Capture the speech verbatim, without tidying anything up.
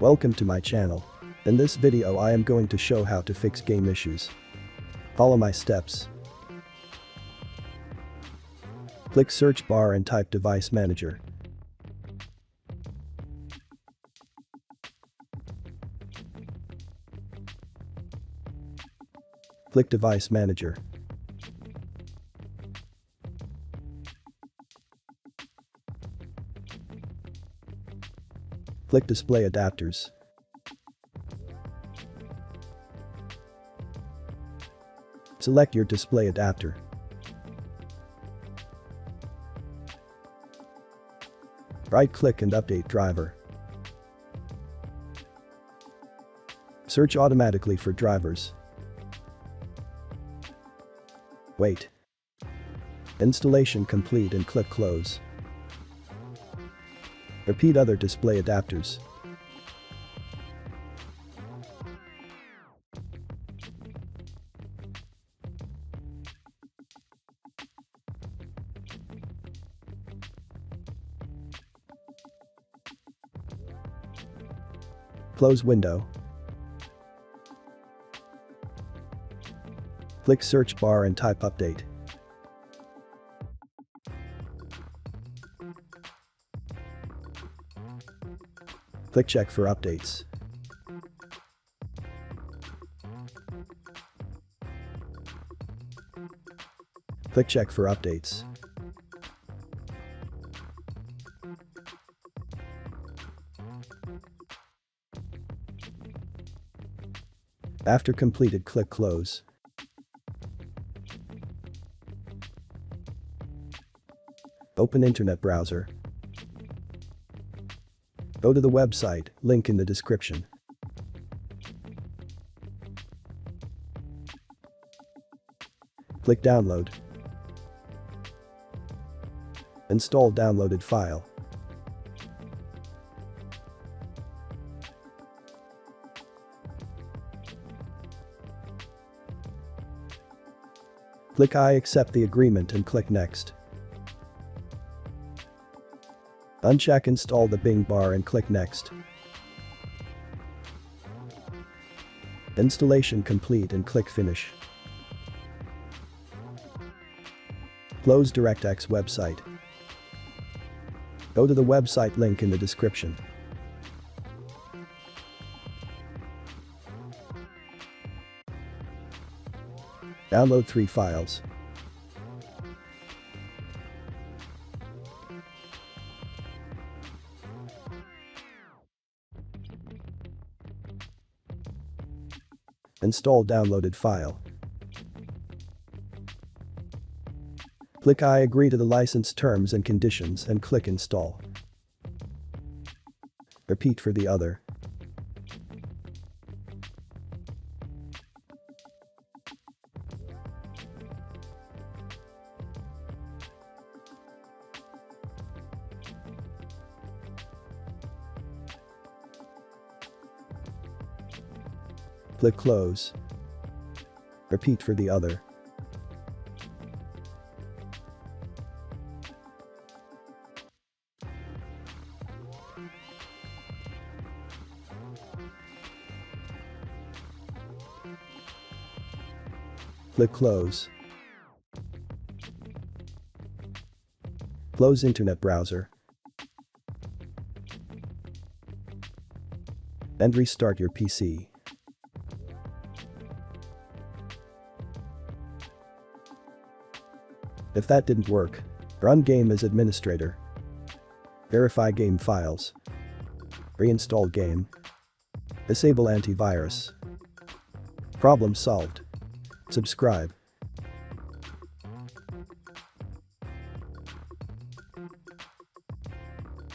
Welcome to my channel. In this video I am going to show how to fix game issues. Follow my steps. Click search bar and type device manager. Click device manager. Click display adapters. Select your display adapter. Right-click and update driver. Search automatically for drivers. Wait. Installation complete and click close. Repeat other display adapters. Close window. Click search bar and type update. Click check for updates. Click check for updates. After completed, click close. Open internet browser. Go to the website, link in the description. Click download. Install downloaded file. Click I accept the agreement and click next. Uncheck install the Bing bar and click next. Installation complete and click finish. Close DirectX website. Go to the website link in the description. Download three files. Install downloaded file. Click I agree to the license terms and conditions and click install. Repeat for the other. Click close. Repeat for the other. Click close. Close internet browser. And restart your P C. If that didn't work, run game as administrator. Verify game files. Reinstall game. Disable antivirus. Problem solved. Subscribe.